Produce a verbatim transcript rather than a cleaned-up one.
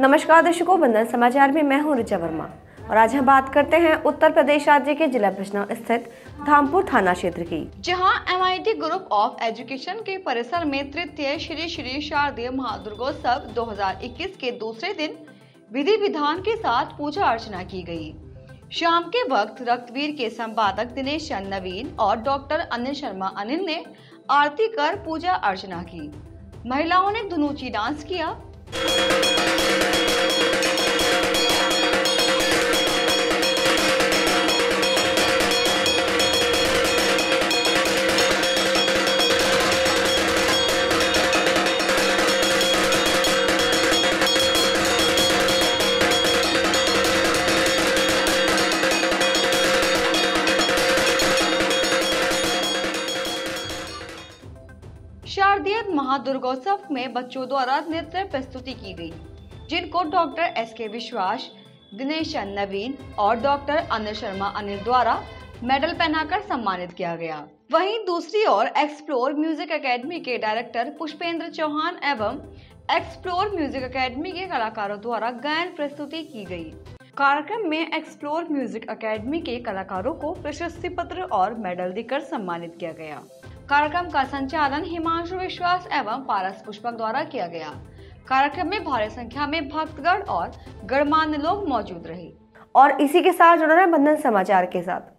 नमस्कार दर्शकों, बंधन समाचार में मैं हूं ऋचा वर्मा और आज हम बात करते हैं उत्तर प्रदेश राज्य के जिला बिजनौर स्थित धामपुर थाना क्षेत्र की, जहां एमआईटी ग्रुप ऑफ एजुकेशन के परिसर में तृतीय श्री श्री शारदीय महादुर्गोत्सव दो हज़ार इक्कीस के दूसरे दिन विधि विधान के साथ पूजा अर्चना की गई। शाम के वक्त रक्तवीर के संपादक दिनेश नवीन और डॉक्टर अनिल शर्मा अनिल ने आरती कर पूजा अर्चना की। महिलाओं ने धनुची डांस किया। शारदीय महादुर्गोत्सव में बच्चों द्वारा नृत्य प्रस्तुति की गई, जिनको डॉक्टर एस के विश्वास, दिनेश नवीन और डॉक्टर अनिल शर्मा अनिल द्वारा मेडल पहनाकर सम्मानित किया गया। वहीं दूसरी ओर एक्सप्लोर म्यूजिक एकेडमी के डायरेक्टर पुष्पेंद्र चौहान एवं एक्सप्लोर म्यूजिक एकेडमी के कलाकारों द्वारा गायन प्रस्तुति की गई। कार्यक्रम में एक्सप्लोर म्यूजिक एकेडमी के कलाकारों को प्रशस्ति पत्र और मेडल देकर सम्मानित किया गया। कार्यक्रम का संचालन हिमांशु विश्वास एवं पारस पुष्पक द्वारा किया गया। कार्यक्रम में भारी संख्या में भक्तगण और गणमान्य लोग मौजूद रहे। और इसी के साथ जुड़ रहे बंधन समाचार के साथ।